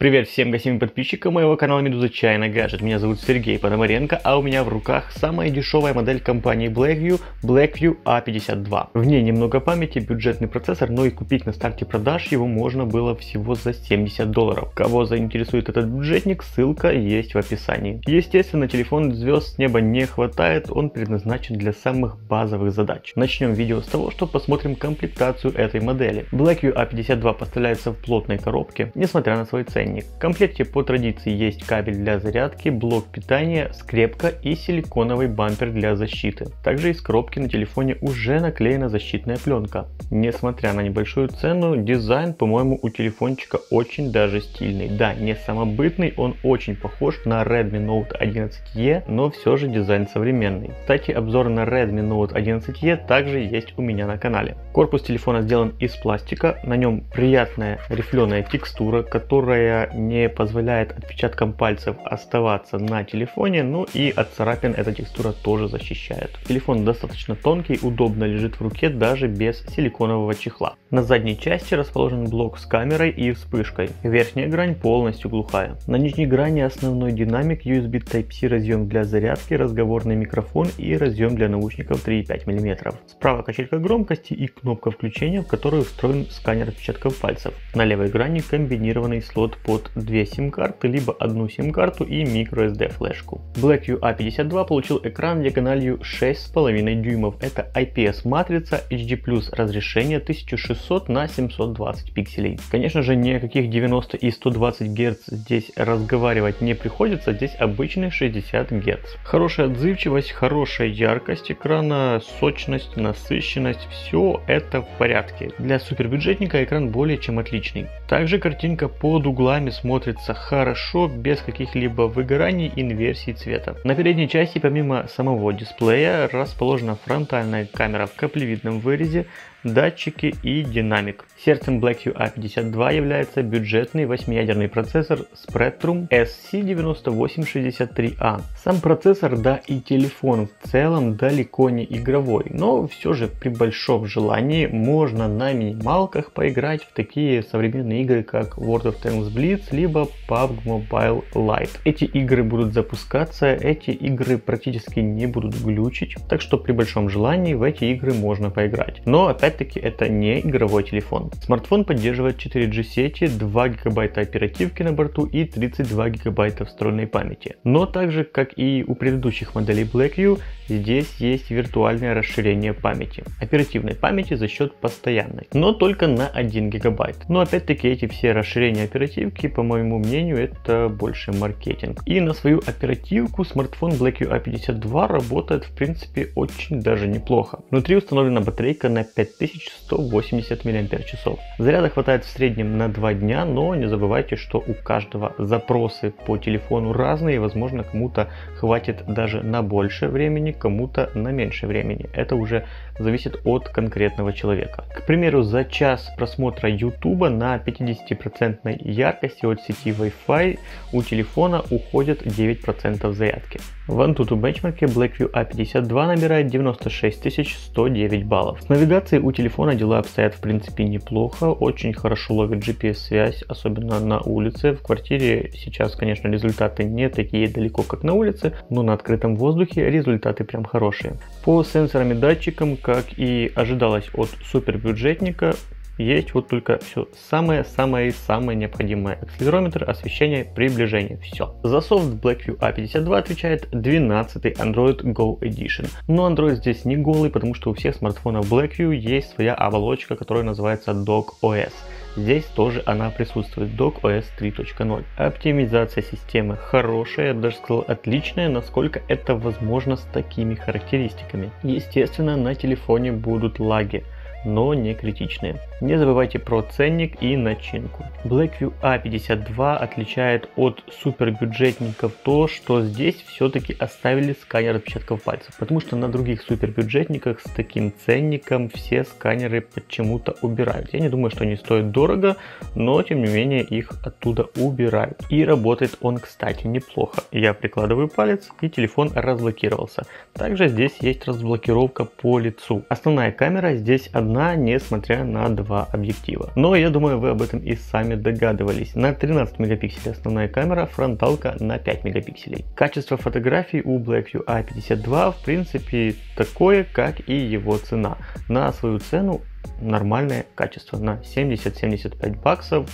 Привет всем гостям подписчикам моего канала Medusa China Gadget. Меня зовут Сергей Пономаренко, а у меня в руках самая дешевая модель компании Blackview, Blackview A52. В ней немного памяти, бюджетный процессор, но и купить на старте продаж его можно было всего за $70. Кого заинтересует этот бюджетник, ссылка есть в описании. Естественно, телефон звезд с неба не хватает, он предназначен для самых базовых задач. Начнем видео с того, что посмотрим комплектацию этой модели. Blackview A52 поставляется в плотной коробке, несмотря на свой ценник. В комплекте по традиции есть кабель для зарядки, блок питания, скрепка и силиконовый бампер для защиты. Также из коробки на телефоне уже наклеена защитная пленка. Несмотря на небольшую цену, дизайн, по-моему, у телефончика очень даже стильный. Да, не самобытный, он очень похож на Redmi Note 11E, но все же дизайн современный. Кстати, обзор на Redmi Note 11E также есть у меня на канале. Корпус телефона сделан из пластика, на нем приятная рифленая текстура, которая не позволяет отпечаткам пальцев оставаться на телефоне, ну и от царапин эта текстура тоже защищает. Телефон достаточно тонкий, удобно лежит в руке даже без силиконового чехла. На задней части расположен блок с камерой и вспышкой. Верхняя грань полностью глухая. На нижней грани основной динамик, USB Type-C разъем для зарядки, разговорный микрофон и разъем для наушников 3,5 мм. Справа качелька громкости и кнопка включения, в которую встроен сканер отпечатков пальцев. На левой грани комбинированный слот под две сим-карты, либо одну сим-карту и microSD флешку. Blackview A52 получил экран диагональю 6,5 дюймов. Это IPS матрица, HD+, разрешение 1600 на 720 пикселей. Конечно же, ни о каких 90 и 120 Гц здесь разговаривать не приходится, здесь обычный 60 Гц. Хорошая отзывчивость, хорошая яркость экрана, сочность, насыщенность, все это в порядке. Для супербюджетника экран более чем отличный. Также картинка под углами смотрится хорошо, без каких-либо выгораний, инверсий цвета. На передней части помимо самого дисплея расположена фронтальная камера в каплевидном вырезе, датчики и динамик. Сердцем Blackview A52 является бюджетный 8-ядерный процессор Spreadtrum sc9863a. Сам процессор, да и телефон в целом далеко не игровой, но все же при большом желании можно на минималках поиграть в такие современные игры, как World of Tanks blitz, либо pubg mobile lite. Эти игры будут запускаться, эти игры практически не будут глючить, так что при большом желании в эти игры можно поиграть. Но опять-таки это не игровой телефон. Смартфон поддерживает 4G сети, 2 гигабайта оперативки на борту и 32 гигабайта встроенной памяти. Но также, как и у предыдущих моделей Blackview, здесь есть виртуальное расширение памяти. Оперативной памяти за счет постоянной, но только на 1 гигабайт. Но опять-таки эти все расширения оперативки, по моему мнению, это больше маркетинг. И на свою оперативку смартфон Blackview A52 работает в принципе очень даже неплохо. Внутри установлена батарейка на 5180 мАч. Заряда хватает в среднем на 2 дня, но не забывайте, что у каждого запросы по телефону разные, возможно, кому-то хватит даже на больше времени, кому-то на меньше времени. Это уже зависит от конкретного человека. К примеру, за час просмотра YouTube на 50% яркости от сети Wi-Fi у телефона уходит 9% зарядки. В Antutu бенчмарке Blackview A52 набирает 96109 баллов. С навигацией у телефона дела обстоят в принципе неплохо, очень хорошо ловит GPS-связь, особенно на улице. В квартире сейчас, конечно, результаты не такие далеко, как на улице, но на открытом воздухе результаты прям хорошие. По сенсорам и датчикам, как и ожидалось от супербюджетника, есть вот только все самое-самое-самое необходимое: акселерометр, освещение, приближение, все. За софт Blackview A52 отвечает 12-й Android Go Edition. Но Android здесь не голый, потому что у всех смартфонов Blackview есть своя оболочка, которая называется DockOS. Здесь тоже она присутствует, DockOS 3.0. Оптимизация системы хорошая, я бы даже сказал отличная, насколько это возможно с такими характеристиками. Естественно, на телефоне будут лаги, но не критичные. Не забывайте про ценник и начинку. Blackview A52 отличает от супербюджетников то, что здесь все-таки оставили сканер отпечатков пальцев, потому что на других супербюджетниках с таким ценником все сканеры почему-то убирают. Я не думаю, что они стоят дорого, но тем не менее их оттуда убирают. И работает он, кстати, неплохо. Я прикладываю палец, и телефон разблокировался. Также здесь есть разблокировка по лицу. Основная камера здесь одна. одна, несмотря на два объектива. Но я думаю, вы об этом и сами догадывались. На 13 мегапикселей основная камера, фронталка на 5 мегапикселей. Качество фотографий у Blackview A52 в принципе такое, как и его цена. На свою цену нормальное качество, на 70-75 баксов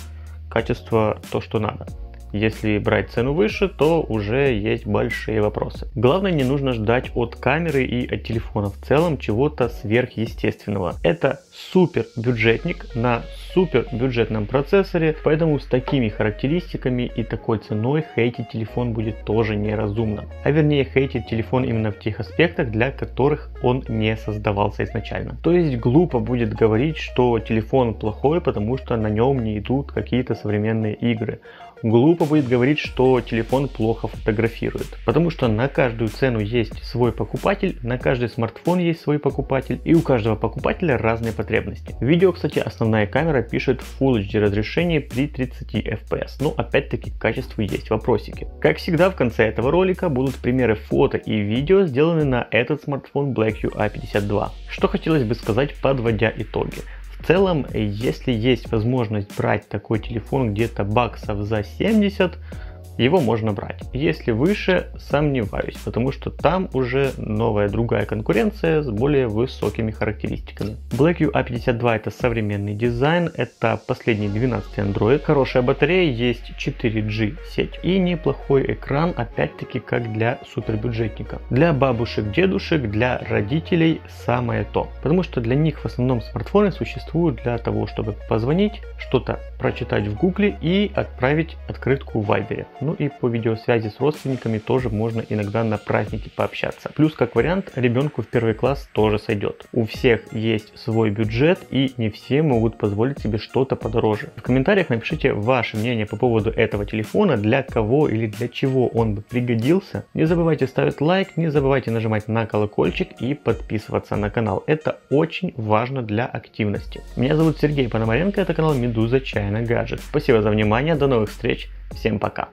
качество то, что надо. Если брать цену выше, то уже есть большие вопросы. Главное, не нужно ждать от камеры и от телефона в целом чего-то сверхъестественного. Это супер бюджетник на супер бюджетном процессоре, поэтому с такими характеристиками и такой ценой хейтить телефон будет тоже неразумно. А вернее, хейтить телефон именно в тех аспектах, для которых он не создавался изначально. То есть глупо будет говорить, что телефон плохой, потому что на нем не идут какие-то современные игры. Глупо будет говорить, что телефон плохо фотографирует, потому что на каждую цену есть свой покупатель, на каждый смартфон есть свой покупатель, и у каждого покупателя разные потребности. В видео, кстати, основная камера пишет в Full HD разрешении при 30 FPS, но опять-таки к качеству есть вопросики. Как всегда, в конце этого ролика будут примеры фото и видео, сделанные на этот смартфон Blackview A52. Что хотелось бы сказать, подводя итоги. В целом, если есть возможность брать такой телефон где-то баксов за 70, его можно брать. Если выше, сомневаюсь, потому что там уже новая другая конкуренция с более высокими характеристиками. Blackview A52 это современный дизайн, это последний 12 Android, хорошая батарея, есть 4G сеть и неплохой экран, опять-таки как для супербюджетника. Для бабушек, дедушек, для родителей самое то, потому что для них в основном смартфоны существуют для того, чтобы позвонить, что-то прочитать в гугле и отправить открытку в Viber. Ну и по видеосвязи с родственниками тоже можно иногда на праздники пообщаться. Плюс, как вариант, ребенку в первый класс тоже сойдет. У всех есть свой бюджет, и не все могут позволить себе что-то подороже. В комментариях напишите ваше мнение по поводу этого телефона, для кого или для чего он бы пригодился. Не забывайте ставить лайк, не забывайте нажимать на колокольчик и подписываться на канал. Это очень важно для активности. Меня зовут Сергей Пономаренко, это канал Medusa China Gadget. Спасибо за внимание, до новых встреч, всем пока.